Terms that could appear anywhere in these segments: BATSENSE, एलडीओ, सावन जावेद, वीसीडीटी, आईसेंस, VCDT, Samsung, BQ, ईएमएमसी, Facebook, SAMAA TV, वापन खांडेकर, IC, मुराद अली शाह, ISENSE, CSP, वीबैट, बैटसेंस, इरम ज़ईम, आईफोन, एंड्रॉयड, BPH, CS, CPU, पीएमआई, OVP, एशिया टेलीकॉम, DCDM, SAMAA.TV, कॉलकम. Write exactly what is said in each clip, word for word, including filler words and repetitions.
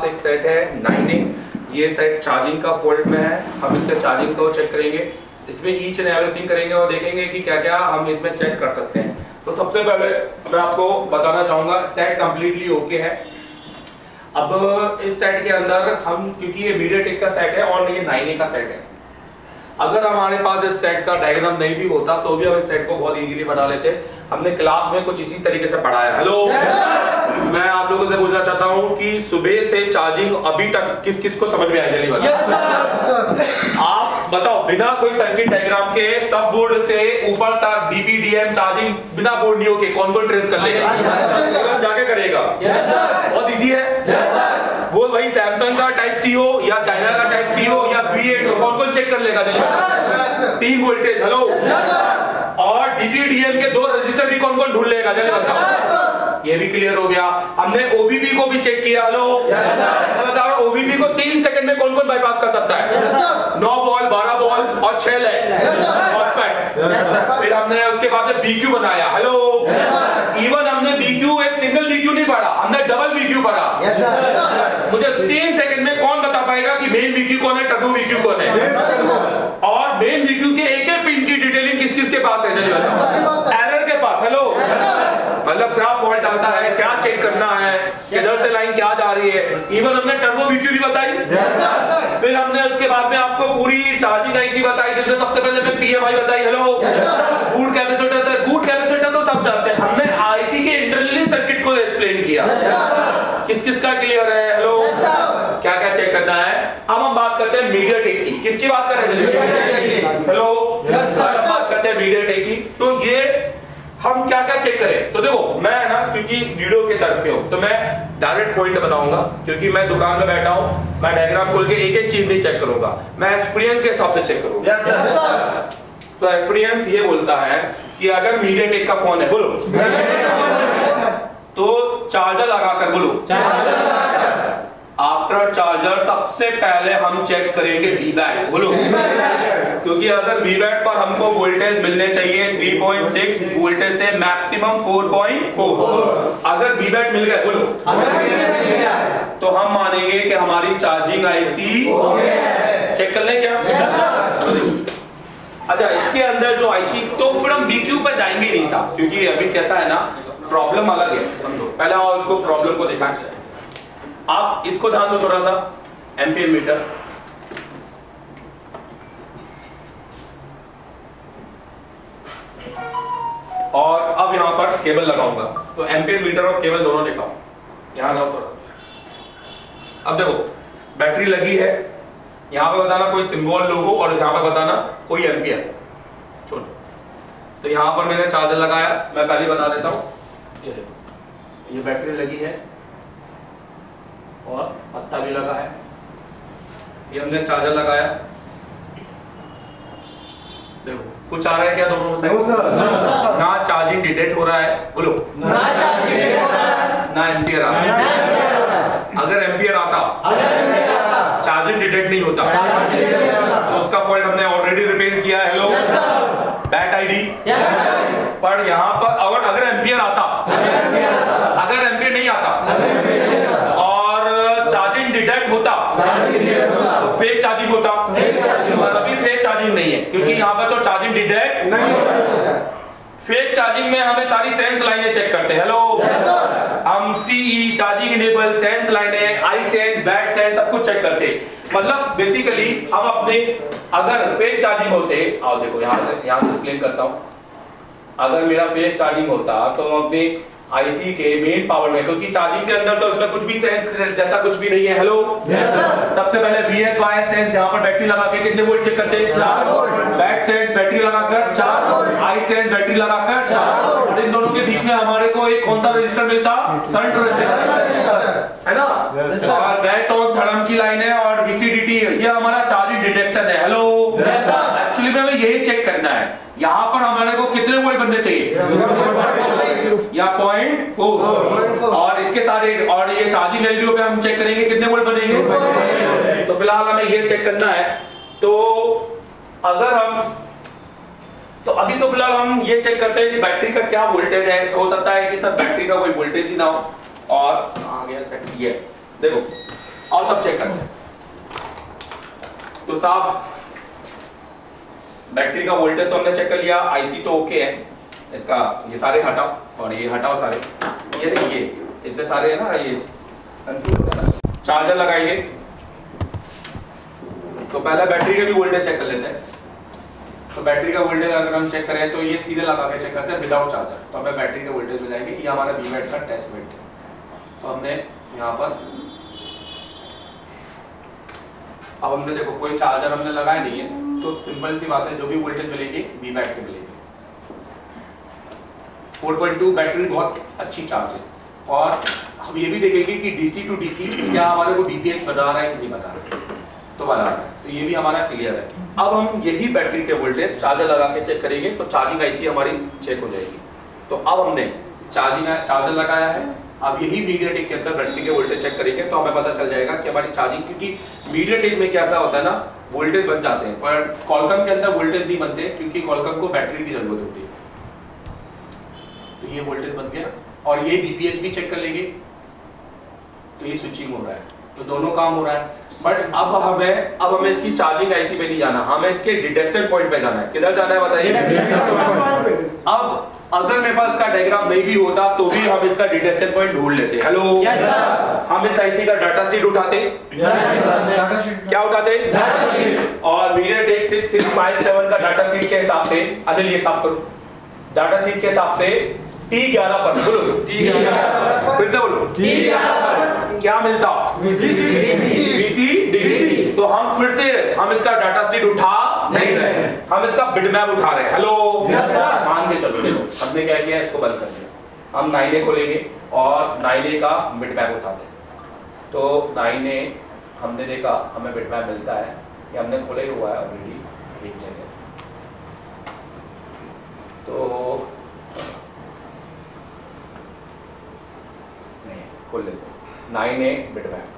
पास एक सेट है नाइन ए, ये सेट चार्जिंग का फोल्ड में है। हम इसके चार्जिंग को चेक करेंगे, इसमें ईच एंड एवरीथिंग करेंगे और देखेंगे कि क्या क्या हम इसमें चेक कर सकते हैं। तो सबसे पहले मैं आपको बताना चाहूँगा सेट कम्प्लीटली ओके है। अब इस सेट के अंदर हम, क्योंकि ये मीडियाटेक का सेट है और ये नाइन ए का सेट है, अगर हमारे पास इस सेट का डायग्राम नहीं भी होता तो भी हम इस सेट को बहुत इजीली बना लेते। हमने क्लास में कुछ इसी तरीके से पढ़ाया। हेलो, मैं आप लोगों से पूछना चाहता हूँ कि सुबह से चार्जिंग अभी तक किस किस को समझ में आई? जल्दी बताओ, आप बताओ, बिना कोई सर्किट डायग्राम के सब बोर्ड से ऊपर तक डीपीडीएम चार्जिंग बिना बोर्ड नहीं होके कौन कौन ट्रेस कर लेगा? yes, जाके करेगा। yes, बहुत इजी है। yes, वो वही सैमसंग का टाइप सी हो या चाइना का टाइप सी हो या बी एट हो, कौन कौन चेक कर लेगा? चलिए तीन वोल्टेज। हेलो, और डीसीडीएम के दो रजिस्टर भी कौन कौन ढूंढ लेगा? चलिए बताओ, ये भी क्लियर हो गया। हमने ओवीपी को भी चेक किया। हेलो, बताओ ओवीपी को तीन सेकंड में कौन कौन बाईपास कर सकता है? नौ बॉल, बारह बॉल और छह लेग। फिर हमने उसके बाद में बीक्यू बनाया। हेलो, इवन हमने बीक्यू एक सिंगल बीक्यू नहीं पढ़ा, हमने डबल बीक्यू पढ़ा। मुझे तीन सेकंड में कौन बता पाएगा कि मेन बीक्यू कौन है, टटू बीक्यू कौन है? और मेन बीक्यू के एक एक पिन की डिटेलिंग किस किस के पास है? चलिए बताओ, एरर के पास। हेलो, मतलब साफ फॉल्ट आता है, क्या चेक करना है, किधर से लाइन क्या जा रही है। इवन हमने टर्बो बीक्यू भी बताई, फिर हमने उसके बाद में आपको पूरी चार्जिंग आईसी बताई जिसमें सबसे पहले मैं पीएमआई बताई। Hello, boot capacitor sir, boot capacitor तो सब जानते हैं। हमने आईसी के इंटरनली सर्किट को एक्सप्लेन किया, किस किस का क्लियर है? हेलो, क्या क्या चेक करना है। अब हम बात करते हैं मीडियाटेक की। किसकी बात कर रहे हैं? हेलो, बात करते हैं मीडियाटेक की। तो ये हम क्या क्या चेक करें? तो देखो, मैं ना क्योंकि वीडियो के तरफ पे हूँ तो मैं डायरेक्ट पॉइंट बनाऊंगा, क्योंकि मैं दुकान में बैठा हूँ, मैं डायग्राम खोल के एक एक चीज नहीं चेक करूंगा, मैं एक्सपीरियंस के हिसाब से चेक करूंगा। तो एक्सपीरियंस ये बोलता है कि अगर मीडियाटेक का फोन है, बोलो तो चार्जर लगाकर बोलो आफ्टर चार्जर सबसे पहले हम चेक करेंगे वीबैट। बोलो, क्योंकि अगर वीबैट पर हमको वोल्टेज मिलने चाहिए थ्री पॉइंट सिक्स वोल्टेज से मैक्सिमम फोर पॉइंट फोर। अगर वीबैट मिल गया, बोलो तो हम मानेंगे कि हमारी चार्जिंग आईसी चेक कर लें। क्या अच्छा, इसके अंदर जो आईसी, तो फिर हम बीक्यू पर जाएंगे नहीं साहब, क्योंकि अभी कैसा है ना, प्रॉब्लम अलग है, समझो। पहले और उसको प्रॉब्लम को दिखाएं। आप इसको ध्यान दो थोड़ा सा, एम्पियर मीटर, और अब यहां पर केबल लगाऊंगा, तो एम्पियर मीटर और केबल दोनों दिखाऊं। यहां लगाओ थोड़ा। अब देखो, बैटरी लगी है, यहाँ पे बताना कोई सिंबल लोगो और यहाँ पे बताना कोई एम्पियर। छोड़, तो यहाँ पर मैंने चार्जर लगाया, मैं पहले बता देता हूँ। ये देखो, ये बैटरी लगी है और पत्ता भी लगा है, ये हमने चार्जर लगाया। देखो कुछ आ रहा है क्या दोनों से? ना चार्जिंग डिटेक्ट हो रहा है, बोलो ना चार्जिंग डिटेक्ट हो रहा है, ना एम्पियर आ रहा है। अगर एम्पियर आता, चार्जिंग डिटेक्ट नहीं होता, तो उसका फॉल्ट हमने ऑलरेडी रिपेयर किया। Hello, bat ID. पर यहाँ पर अगर अगर एम्पियर आता, अगर एम्पियर नहीं आता और चार्जिंग डिटेक्ट होता तो फेक चार्जिंग होता, पर अभी फेक चार्जिंग नहीं है, क्योंकि यहाँ पर तो चार्जिंग डिटेक्ट नहीं हो रहा। फेक चार्जिंग में हमें सारी सेंस लाइनें चेक करते हैं। हेलो, हम सीई चार्जिंग इनेबल सेंस लाइनें, आईसेंस, बैटसेंस सब कुछ चेक करते। मतलब बेसिकली हम अपने, अगर फेक चार्जिंग होते, आओ देखो यहाँ से, यहाँ से एक्सप्लेन करता हूँ। अगर मेरा फेक चार्जिंग होता तो हम अपने आईसी के मेन पावर में, क्योंकि चार्जिंग के अंदर तो उसमें कुछ भी सेंस जैसा कुछ भी नहीं है। हेलो, सबसे पहले वीएस वाई सेंस, यहाँ पर बैटरी लगा के कितने वोल्ट चेक करते हैं? चार वोल्ट। बैट सेंस बैटरी लगाकर चार, आई सेंस बैटरी लगाकर चार, और इन दोनों के बीच में हमारे को एक कौन सा रजिस्टर मिलता? शंट रजिस्टर, है ना। और बैट ऑन थर्म की लाइन है और वीसीडीटी, ये हमारा चार्जिंग डिटेक्शन है। हेलो, एक्चुअली में हमें यही चेक करना है, यहाँ पर हमारे को कितने वोल्ट बनने चाहिए या पॉइंट फोर, और इसके सारे, और ये चार्जिंग एलडीओ पे हम चेक करेंगे कितने वोल्ट बनेंगे। तो फिलहाल हमें ये चेक करना है। तो अगर हम, तो अभी तो फिलहाल हम ये चेक करते हैं कि बैटरी का क्या वोल्टेज है। हो सकता है कि सर बैटरी का कोई वोल्टेज ही ना हो। और आ गया सेट, ये देखो और सब चेक करते हैं। तो साहब बैटरी का वोल्टेज तो हमने चेक कर लिया, आईसी तो ओके है, इसका ये सारे हटाओ और ये हटाओ सारे, ये देखिए इतने सारे है ना, ये कंफ्यूज होता है। चार्जर लगाइए, तो पहले बैटरी का भी वोल्टेज चेक कर लेते हैं। तो बैटरी का वोल्टेज अगर हम चेक करें तो ये सीधे लगा के चेक करते हैं विदाउट चार्जर, तो हमें बैटरी का वोल्टेज मिल जाएगी। ये हमारा वीवैट का टेस्ट वेट है। तो हमने यहाँ पर अब हमने देखो कोई चार्जर हमने लगाया नहीं है, तो सिंपल सी बात है जो भी वोल्टेज मिलेगी वीवैट की मिलेगी। फोर पॉइंट टू बैटरी बहुत अच्छी चार्ज है। और हम ये भी देखेंगे कि डीसी टू डीसी क्या हमारे को बीपीएच बना रहा है कि नहीं बना रहा है, तो बना रहा है, तो ये भी हमारा क्लियर है। अब हम यही बैटरी के वोल्टेज चार्जर लगा के चेक करेंगे तो चार्जिंग आईसी हमारी चेक हो जाएगी। तो अब हमने चार्जिंग चार्जर लगाया है, अब यही मीडियाटेक के अंदर बैटरी के वोल्टेज चेक करेंगे तो हमें पता चल जाएगा कि हमारी चार्जिंग, क्योंकि मीडियाटेक में कैसा होता है ना वोल्टेज बन जाते हैं पर कॉलकम के अंदर वोल्टेज नहीं बनते, क्योंकि कॉलकम को बैटरी की जरूरत होती है। तो ये वोल्टेज बन गया और ये बीपीएच भी चेक कर लेंगे, तो ये स्विचिंग हो रहा है, तो दोनों काम हो रहा है। बट अब हमें अब हमें इसकी चार्जिंग आईसी पे नहीं जाना, हमें इसके डिटेक्शन पॉइंट पे जाना है। किधर जाना है बताइए। अब अगर मेरे पास इसका डायग्राम नहीं भी होता तो भी हम इसका डिटेक्शन पॉइंट ढूंढ लेते। हेलो, हम इस आईसी का डाटा शीट उठाते, क्या उठाते, और MediaTek six six five seven का डाटा शीट के हिसाब से, अनिल ये साफ करो, डाटा शीट के हिसाब से टी ग्यारह पर बोलो, टी ग्यारह पर फिर से बोलो, टी ग्यारह पर क्या मिलता, वी सी डी टी। तो हम फिर से हम इसका डाटा शीट उठा नहीं रहे, हम इसका बिट मैप उठा रहे हैं। हेलो, मान के चलो हमने क्या किया, इसको बंद कर दिया। हम नाइन ए को लेंगे और नाइन ए का बिट मैप उठाते हैं। तो नाइन ए हमने देखा, हमें बिट मैप मिलता है, ये हमने खोले हुआ है ऑलरेडी एक जगह। तो खोल लेते हैं नाइन ए बिट मैप।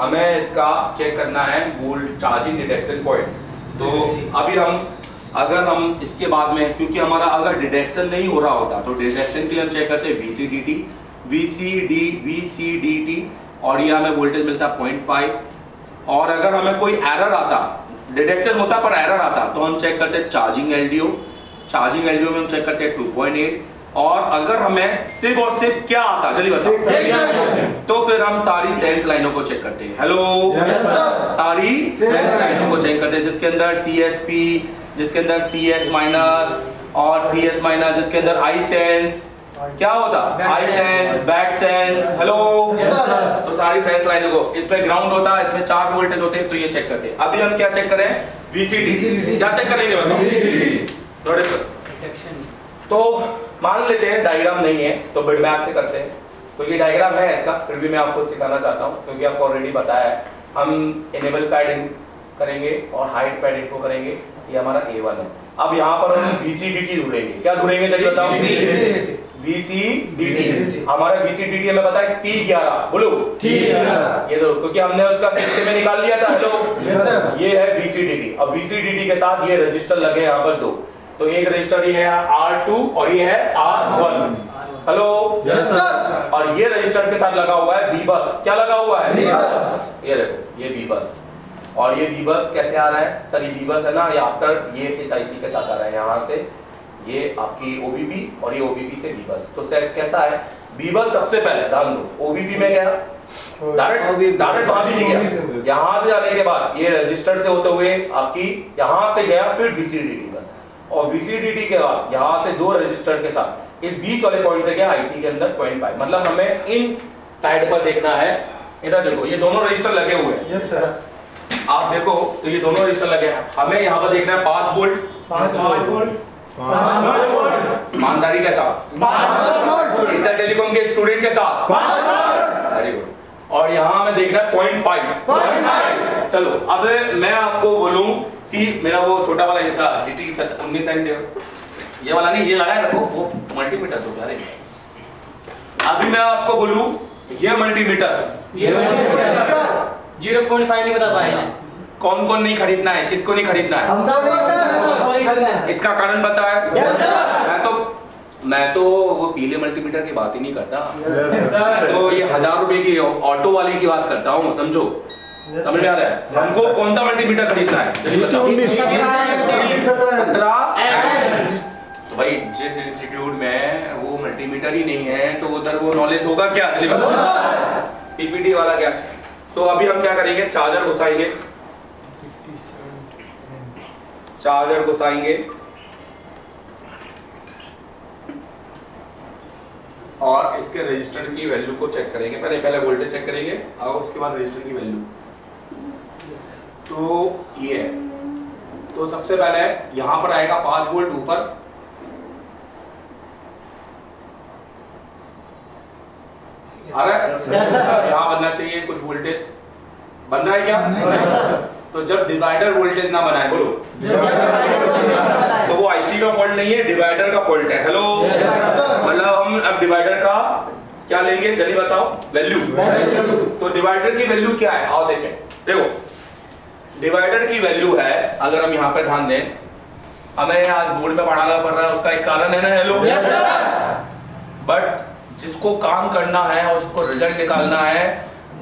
हमें इसका चेक करना है वोल्ट चार्जिंग डिटेक्शन पॉइंट। तो अभी हम अगर हम इसके बाद में, क्योंकि हमारा अगर डिटेक्शन नहीं हो रहा होता तो डिटेक्शन के लिए हम चेक करते हैं वीसीडीटी वीसीडी वीसीडीटी और ये हमें वोल्टेज मिलता है पॉइंट फाइव। और अगर हमें कोई एरर आता, डिटेक्शन होता पर एरर आता, तो हम चेक करते हैं चार्जिंग एलडीओ चार्जिंग एलडीओ में हम चेक करते हैं टू पॉइंट एट। और अगर हमें सिर्फ और सिर्फ क्या आता जल्दी बताओ, तो फिर हम सारी सेंस लाइनों को चेक करते हैं। हेलो, सारी सेंस लाइनों को चेक करते हैं, जिसके अंदर सीएसपी, जिसके अंदर सीएस माइनस और सीएस माइनस, जिसके अंदर आईसेंस क्या होता, आईसेंस, बैटसेंस। हेलो, तो सारी सेंस लाइनों को, इसमें ग्राउंड होता है, इसमें चार वोल्टेज होते हैं, तो ये चेक करते हैं। अभी हम क्या चेक करें, वीसीडी क्या चेक करेंगे बताओ। तो मान लेते हैं डायग्राम नहीं है तो बिट मैप से करते हैं, तो ये डायग्राम है इसका, फिर भी मैं आपको सिखाना चाहता हूँ क्योंकि आपको ऑलरेडी बताया है। हम इनेबल पैड करेंगे और हाइट पैड इनको करेंगे, ये हमारा ए वन है। अब यहाँ पर हम वीसीडीटी ढूंढेंगे, क्या ढूंढेंगे चलिए बताओ, वीसीडीटी। हमारा वीसीडीटी हमें पता है टी ग्यारह, बोलो टी ग्यारह, ये तो क्योंकि हमने उसका सिस्टम में निकाल लिया था। हेलो, ये है वीसीडीटी। अब वीसीडीटी के साथ ये रजिस्टर लगे यहाँ पर दो, तो एक रजिस्टर ये है आर टू और ये है R one. Hello, yes sir. और ये रजिस्टर के साथ लगा हुआ है बी बस, क्या लगा हुआ है, बी बस। ये देखो ये बी बस, और ये बी बस कैसे आ रहा है सर, ये बी बस है ना, ये आफ्टर ये इस आईसी के साथ आ रहा है यहाँ से, ये आपकी ओवीपी और ये ओवीपी से बी बस। तो सर कैसा है, बी बस सबसे पहले ध्यान दो, ओवीपी में गया डायरेक्ट डायरेक्ट वहां भी नहीं गया, यहाँ से जाने के बाद ये रजिस्टर से होते हुए आपकी यहाँ से गया, फिर बीसीडीटी का, और वीसीडीटी के बाद यहाँ से दो रजिस्टर के साथ इस बीच वाले पॉइंट से गया आईसी के अंदर पॉइंट फाइव। मतलब हमें इन पैड पर देखना है, इधर देखो ये दोनों रजिस्टर लगे हुए हैं। यस सर, आप देखो तो ये दोनों रजिस्टर लगे हैं, हमें यहाँ पर देखना है पाँच वोल्ट पाँच वोल्ट, ईमानदारी के साथ एशिया टेलीकॉम के स्टूडेंट के साथ, वेरी गुड। और यहाँ हमें देखना है पॉइंट फाइव। चलो अब मैं आपको बोलूं कि मेरा वो छोटा वाला हिस्सा डीटी उन्नीस ये वाला नहीं, ये लगाए रखो, वो मल्टीमीटर तो यार। अभी मैं आपको बोलूं ये मल्टीमीटर ये जीरो पॉइंट फाइव नहीं बता पाएगा, कौन कौन नहीं खरीदना है, किसको नहीं खरीदना है, हम सब नहीं खरीदना है, इसका कारण बताया। मैं तो मैं तो वो पीले मल्टीमीटर की बात ही नहीं करता, yes, तो ये हजार रुपए की ऑटो वाले की बात करता हूँ, समझो, समझ में आ रहा है। हमको कौन सा मल्टीमीटर खरीदना है? तो भाई जिस इंस्टीट्यूट में वो मल्टीमीटर ही नहीं है तो उधर वो नॉलेज होगा क्या? पीपीटी वाला क्या? तो अभी हम क्या करेंगे, चार्जर घुसाएंगे, चार्जर घुसाएंगे और इसके रजिस्टर की वैल्यू को चेक करेंगे। पहले पहले वोल्टेज चेक करेंगे और उसके बाद रजिस्टर की वैल्यू। तो ये तो सबसे पहले यहाँ पर आएगा पाँच वोल्ट ऊपर, यहाँ बनना चाहिए कुछ वोल्टेज, बन रहा है क्या? तो जब डिवाइडर वोल्टेज ना बनाए, बोलो, तो वो आईसी का फॉल्ट नहीं है, डिवाइडर का फॉल्ट है। हेलो, मतलब हम अब डिवाइडर का क्या लेंगे, जल्दी बताओ, वैल्यू। तो डिवाइडर की वैल्यू क्या है? आओ देखें, देखो डिवाइडर की वैल्यू है, अगर हम यहाँ पे ध्यान दें, हमें आज बोर्ड में पढ़ाना पड़ रहा है, उसका एक कारण है ना। हेलो, बट जिसको काम करना है और उसको रिजल्ट निकालना है,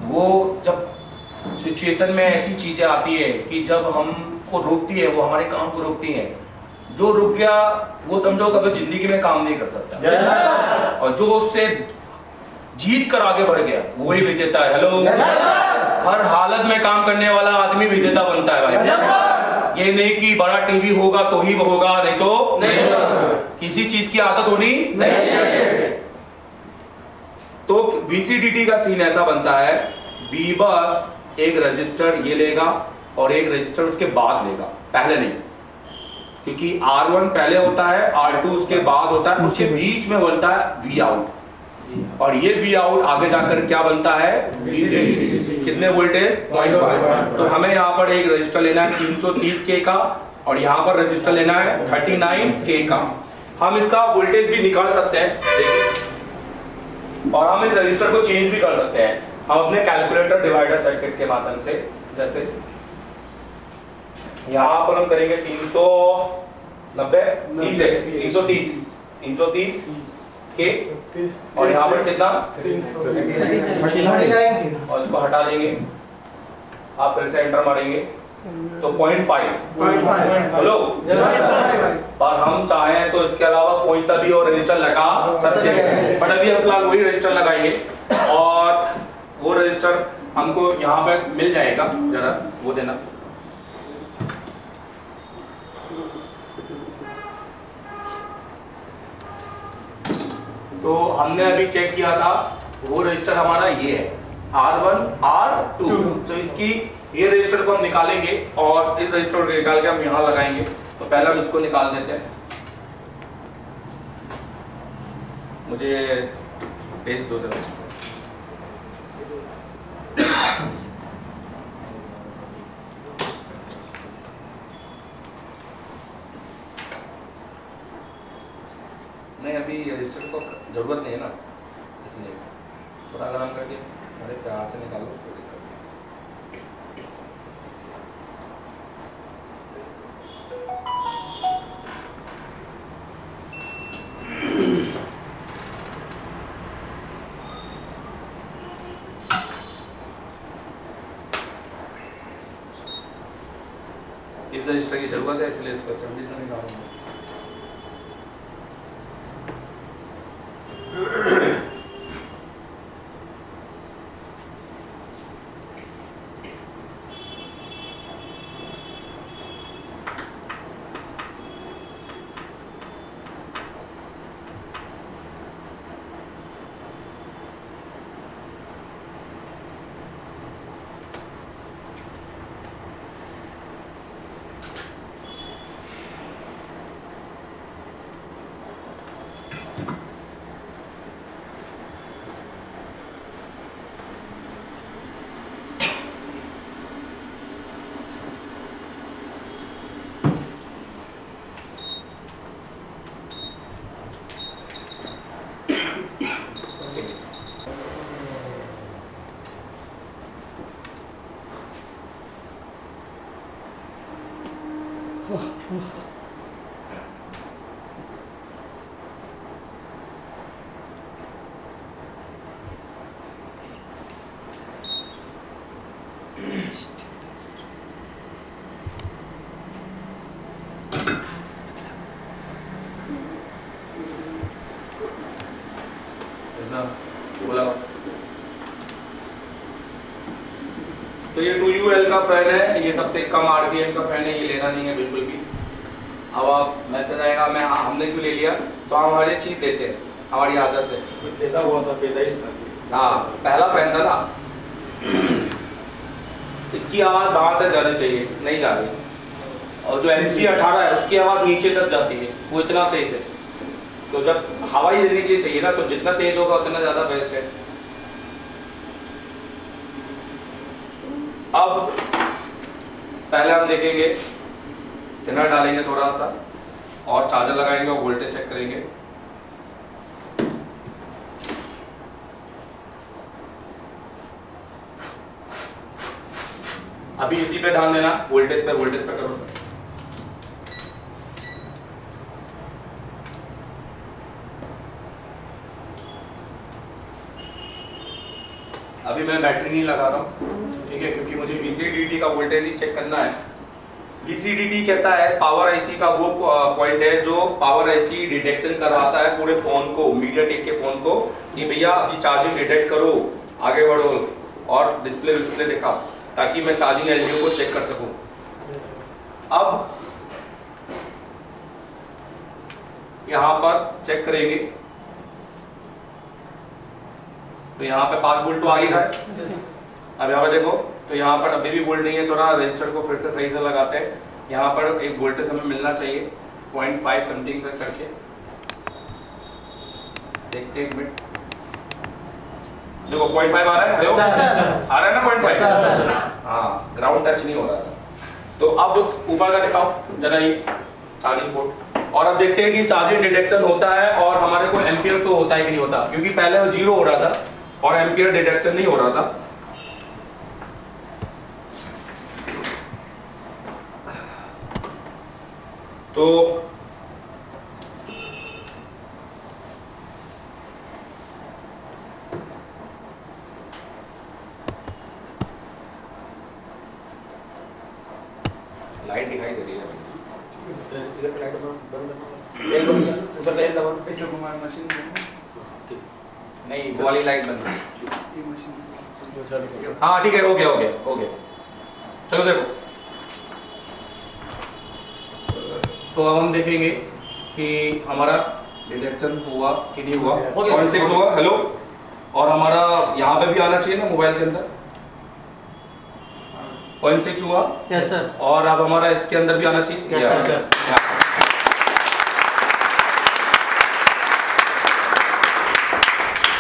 वो जब सिचुएशन में ऐसी चीजें आती है कि जब हमको रोकती है, वो हमारे काम को रोकती है, जो रुक गया वो समझो कभी जिंदगी में काम नहीं कर सकता, yes, और जो उससे जीत कर आगे बढ़ गया वही विजेता है। हेलो, yes, हर हालत में काम करने वाला आदमी विजेता बनता है भाई, yes, ये नहीं कि बड़ा टीवी होगा तो ही होगा, नहीं तो नहीं, किसी चीज की आदत होनी नहीं चाहिए। तो वीसीडीटी का सीन ऐसा बनता है, बी बस एक रजिस्टर ये लेगा और एक रजिस्टर उसके बाद लेगा, पहले नहीं, क्योंकि आर वन पहले होता है, आर टू उसके बाद होता है, उसके बीच में बनता है वी आउट, और ये वी आउट आगे जाकर क्या बनता है? V C D T. कितने वोल्टेज? Point five. तो हमें यहाँ पर एक रजिस्टर लेना है तीन सौ तीस के का और यहाँ पर रजिस्टर लेना है उनतालीस के का। हम इसका वोल्टेज भी निकाल सकते हैं, देखिए, और हम इस रजिस्टर को चेंज भी कर सकते हैं, हम अपने कैलकुलेटर डिवाइडर सर्किट के माध्यम से। जैसे यहाँ पर हम करेंगे तीन सौ नब्बे तीन सौ तीस तीन सौ तीस के, और यहाँ पर कितना? और इसको हटा देंगे, आप फिर से एंटर मारेंगे तो पॉइंट फाइव। हेलो, और हम चाहें तो इसके अलावा कोई सा भी और रजिस्टर लगा सकते हैं, बट अभी हम फिलहाल वही रजिस्टर लगाएंगे, और वो रजिस्टर हमको यहाँ पर मिल जाएगा, जरा वो देना। तो हमने अभी चेक किया था, वो रजिस्टर हमारा ये है आर वन आर टू, तो इसकी ये रजिस्टर को हम निकालेंगे और इस रजिस्टर को निकाल के हम यहाँ लगाएंगे। तो पहले हम इसको निकाल देते हैं, मुझे पेज दो जरा। नहीं, अभी रजिस्टर को जरूरत नहीं है ना, इसलिए थोड़ा आराम करके हमारे प्यार से निकालो। इस रजिस्टर की जरूरत है, इसलिए इसको असेंबली से निकालूंगा। कितना सोलह। तो ये टू यू एल का फैन है, ये सबसे कम आरपीएम का फैन है, ये लेना नहीं है बिल्कुल भी। अब आप मैसेज आएगा मैं हमने क्यों ले लिया, तो हम हर एक चीज लेते हैं, हमारी आदत है। पैदा हुआ था पैदा इसमें, हाँ पहला फैन था ना। इसकी आवाज़ बाहर तक जानी चाहिए, नहीं जा रही। और जो एम सी अठारह है उसकी आवाज़ नीचे तक जाती है, वो इतना तेज है। तो जब हवा ही देने के लिए चाहिए ना, तो जितना तेज होगा उतना ज़्यादा बेस्ट है। अब पहले हम देखेंगे, थिनर डालेंगे थोड़ा सा और चार्जर लगाएंगे और वोल्टेज चेक करेंगे। अभी इसी पे ध्यान देना, वोल्टेज पे वोल्टेज पे करो सर। अभी मैं बैटरी नहीं लगा रहा हूँ, ठीक है, क्योंकि मुझे वी सी डी टी का वोल्टेज ही चेक करना है। वी सी डी टी कैसा है, पावर आईसी का वो पॉइंट है जो पावर आईसी डिटेक्शन करवाता है पूरे फोन को, मीडियाटेक के फोन को, कि भैया अभी चार्जिंग डिटेक्ट करो, आगे बढ़ो और डिस्प्ले डिस्प्ले देखा, ताकि मैं चार्जिंग एलडीओ को चेक कर सकूं। अब यहां पर चेक करेंगे तो यहां पे पांच वोल्ट तो आ ही रहा है। अब यहां पर देखो तो यहां पर अभी भी वोल्ट नहीं है, थोड़ा रजिस्टर को फिर से सही से लगाते हैं। यहां पर एक वोल्टेज हमें मिलना चाहिए पॉइंट फाइव समथिंग तक करके, देखते एक मिनट। देखो पॉइंट फाइव आ रहा है, आ रहा है ना पॉइंट फाइव, हाँ ग्राउंड टच नहीं हो रहा था। तो अब ऊपर का दिखाओ जरा ये चार्जिंग पोर्ट, और अब देखते हैं कि चार्जिंग डिटेक्शन होता है और हमारे को एम्पियर शो होता है कि नहीं होता, क्योंकि पहले वो जीरो हो रहा था और एम्पियर डिटेक्शन नहीं हो रहा था। तो लाइट दिखाई दे रही है इधर, लाइट बंद उधर पे लगा पे जो कुमार मशीन नहीं, वो वाली लाइट बंद है मशीन। हां ठीक है, हो गया हो गया हो गया। चलो देखो तो अब हम देखेंगे कि हमारा डिटेक्शन हुआ कि नहीं हुआ, कौन से हुआ। हेलो, और हमारा यहां पे भी आना चाहिए ना मोबाइल के अंदर, पॉइंट सिक्स हुआ yes, sir. और अब हमारा इसके अंदर भी आना चाहिए yes, yeah. yeah. yeah.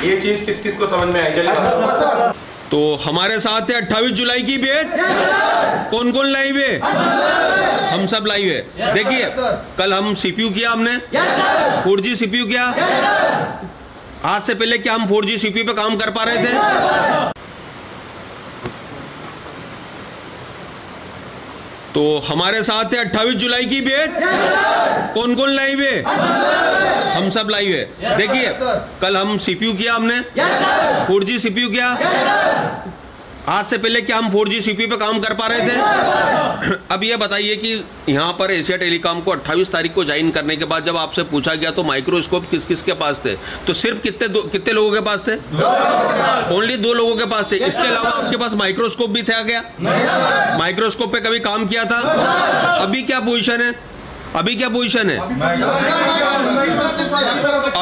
ये चीज किस किस को समझ में आई चलिए। तो हमारे साथ है अट्ठाईस जुलाई की बैच yes, कौन कौन लाइव है yes, हम सब लाइव है yes, देखिए कल हम सीपीयू किया, हमने फोर जी सीपीयू किया yes, आज से पहले क्या हम फोर जी सीपीयू पे काम कर पा रहे थे yes, तो हमारे साथ है अट्ठाईस जुलाई की बैच कौन कौन लाइव है, हम सब लाइव है। देखिए कल हम सीपीयू किया, हमने फोर जी सीपीयू किया, आज से पहले क्या हम फोर जी सीपीयू पे काम कर पा रहे थे। अब ये बताइए कि यहाँ पर एशिया टेलीकॉम को अट्ठाईस तारीख को ज्वाइन करने के बाद जब आपसे पूछा गया तो माइक्रोस्कोप किस किस के पास थे, तो सिर्फ कितने दो, कितने लोगों के पास थे, ओनली दो लोगों के पास थे। इसके अलावा आपके पास माइक्रोस्कोप भी था क्या, माइक्रोस्कोप पे कभी काम किया था। अभी क्या पोजिशन है, अभी क्या पोजीशन है,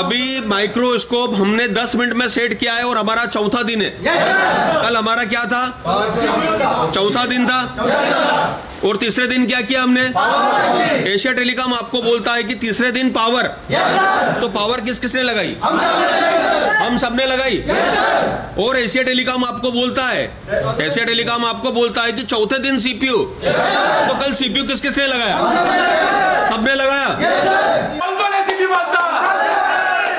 अभी माइक्रोस्कोप हमने दस मिनट में सेट किया है और हमारा चौथा दिन है। कल हमारा क्या था, चौथा दिन था, और तीसरे दिन क्या किया हमने, एशिया टेलीकॉम आपको बोलता है कि तीसरे दिन पावर, तो पावर किस किसने लगाई, हम सबने लगाई। और एशिया टेलीकॉम आपको बोलता है, एशिया टेलीकॉम आपको बोलता है कि चौथे दिन सीपीयू, तो कल सीपीयू किस किसने लगाया, सबने लगाया। कौन कौन ऐसी भी बात था,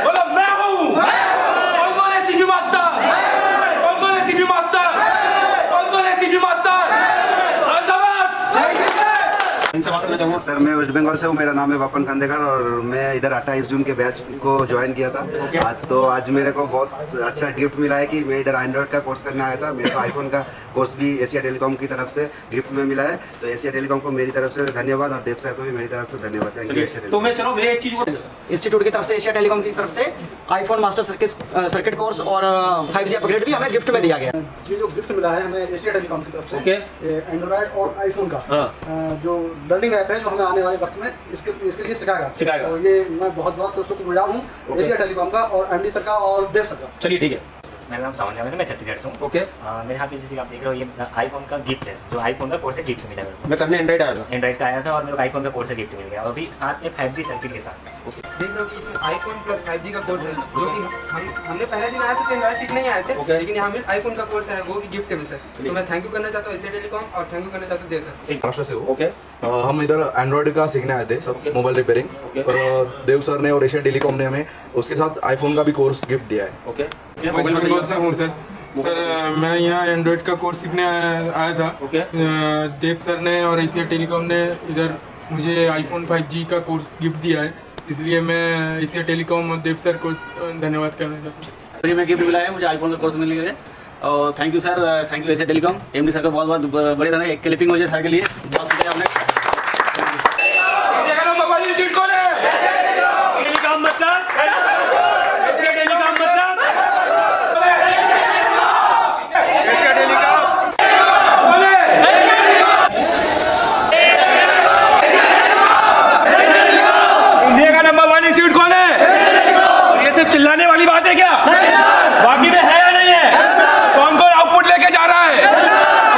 बोलो मैं हूँ। कौन कौन ऐसी भी बात था, कौन कौन ऐसी भी बात था, कौन कौन ऐसी भी बात था। करना चाहूँगा? सर मैं वेस्ट बंगाल से हूँ, मेरा नाम है वापन खांडेकर और मैं इधर अट्ठाईस जून के बैच को ज्वाइन किया था। okay. आज तो आज मेरे को बहुत अच्छा गिफ्ट मिला है कि मैं इधर एंड्रॉयड का कोर्स करने आया था, मेरे को आईफोन का कोर्स भी एशिया टेलीकॉम की तरफ से गिफ्ट में मिला है। तो एशिया टेलीकॉम को मेरी तरफ से धन्यवाद और देव साहब को भी मेरी तरफ से धन्यवाद। Thank you. तो मैं चलो मैं एक चीज़ इंस्टीट्यूट की तरफ से एशिया टेलीकॉम की तरफ से आईफोन master circuit circuit course और फाइव जी अपग्रेड भी हमें गिफ्ट में दिया गया। ये जो गिफ्ट मिला है हमें एशिया टेलीकॉम की तरफ से एंड्रॉयड और आईफोन का जो लर्निंग ऐप है जो हमें आने वाले वक्त में इसके इसके लिए सिखाएगा सिखाएगा और ये मैं बहुत बहुत शुक्रगुजार हूँ एशिया टेलीकॉम का और एमडी सर का और देव सर का। चलिए ठीक है। मेरा नाम सावन जावेद है, मैं छत्तीसगढ़ से हूँ। ओके। मेरे हाथ में जैसे आप देख रहे हो ये आईफोन का गिफ्ट है, जो आईफोन का कोर्स से गिफ्ट मिला है। मैं करने एंड्राइड आया था एंड्राइड का आया था और मेरे को आईफोन का कोर्स से गिफ्ट मिल गया और अभी साथ में फाइव जी सर्किट के साथ देख रहे हो कि इसमें आईफोन प्लस फाइव जी का कोर्स है जो कि हम हमने पहले दिन आया था तो एंड्राइड सीखने ही आए थे, लेकिन हमें आईफोन का कोर्स है वो भी गिफ्ट में सर। तो मैं थैंक यू करना चाहता हूँ एशिया टेलीकॉम और थैंक यू करना चाहता हूँ देव सर। एक भाषा से हो। ओके। हम इधर एंड्रॉइड का सीखने आए थे सब मोबाइल रिपेयरिंग और देव सर ने और एशिया टेलीकॉम ने हमें उसके साथ आईफोन का भी कोर्स गिफ्ट दिया है। ओके। वेस्ट बंगाल से हूँ सर। सर मैं यहाँ एंड्रॉइड का कोर्स सीखने आया था। okay. देव सर ने और एशिया टेलीकॉम ने इधर मुझे आईफोन फाइव जी का कोर्स गिफ्ट दिया है, इसलिए मैं एशिया टेलीकॉम और देव सर को धन्यवाद करना चाहता हूँ। मैं गिफ्ट मिला है मुझे आईफोन का कोर्स मिलने के लिए और thank you sir, thank you एशिया टेलीकॉम MD sir का बहुत बहुत बड़े रहना है। एक क्लिपिंग हो जाए सर के लिए बहुत शुक्रिया आपने। चिल्लाने वाली बात है क्या? बाकी में है या नहीं है? कौन कौन आउटपुट लेके जा रहा है?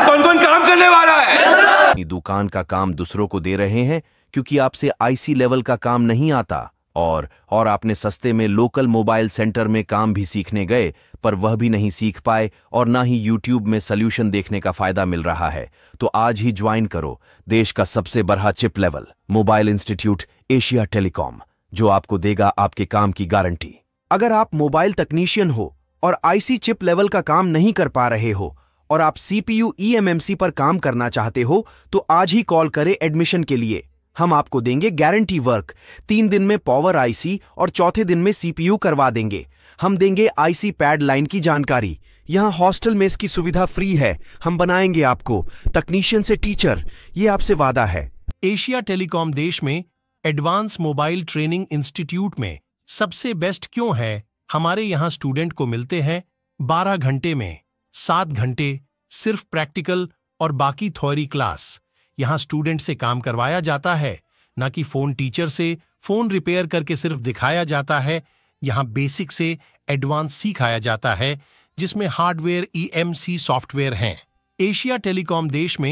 कौन कौन काम करने वाला है? दुकान का काम दूसरों को दे रहे हैं क्योंकि आपसे आईसी लेवल का काम नहीं आता और और आपने सस्ते में लोकल मोबाइल सेंटर में काम भी सीखने गए पर वह भी नहीं सीख पाए और ना ही यूट्यूब में सॉल्यूशन देखने का फायदा मिल रहा है। तो आज ही ज्वाइन करो देश का सबसे बड़ा chip level mobile institute एशिया टेलीकॉम, जो आपको देगा आपके काम की गारंटी। अगर आप मोबाइल तकनीशियन हो और आईसी चिप लेवल का काम नहीं कर पा रहे हो और आप सीपीयू ईएमएमसी पर काम करना चाहते हो तो आज ही कॉल करें एडमिशन के लिए। हम आपको देंगे गारंटी वर्क, तीन दिन में पावर आईसी और चौथे दिन में सीपीयू करवा देंगे। हम देंगे आईसी पैड लाइन की जानकारी, यहाँ हॉस्टल में इसकी सुविधा फ्री है। हम बनाएंगे आपको तकनीशियन से टीचर, ये आपसे वादा है। एशिया टेलीकॉम देश में एडवांस मोबाइल ट्रेनिंग इंस्टीट्यूट में सबसे बेस्ट क्यों है? हमारे यहाँ स्टूडेंट को मिलते हैं बारह घंटे में सात घंटे सिर्फ प्रैक्टिकल और बाकी थ्योरी क्लास। यहाँ स्टूडेंट से काम करवाया जाता है, ना कि फ़ोन टीचर से फ़ोन रिपेयर करके सिर्फ दिखाया जाता है। यहाँ बेसिक से एडवांस सिखाया जाता है जिसमें hardware E M C software हैं। एशिया टेलीकॉम देश में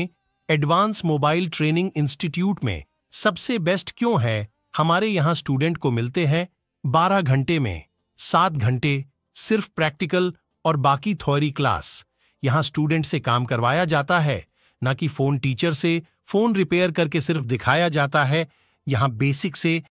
एडवांस मोबाइल ट्रेनिंग इंस्टीट्यूट में सबसे बेस्ट क्यों है? हमारे यहाँ स्टूडेंट को मिलते हैं बारह घंटे में सात घंटे सिर्फ प्रैक्टिकल और बाकी थ्योरी क्लास। यहाँ स्टूडेंट से काम करवाया जाता है, ना कि फ़ोन टीचर से फ़ोन रिपेयर करके सिर्फ दिखाया जाता है। यहाँ बेसिक से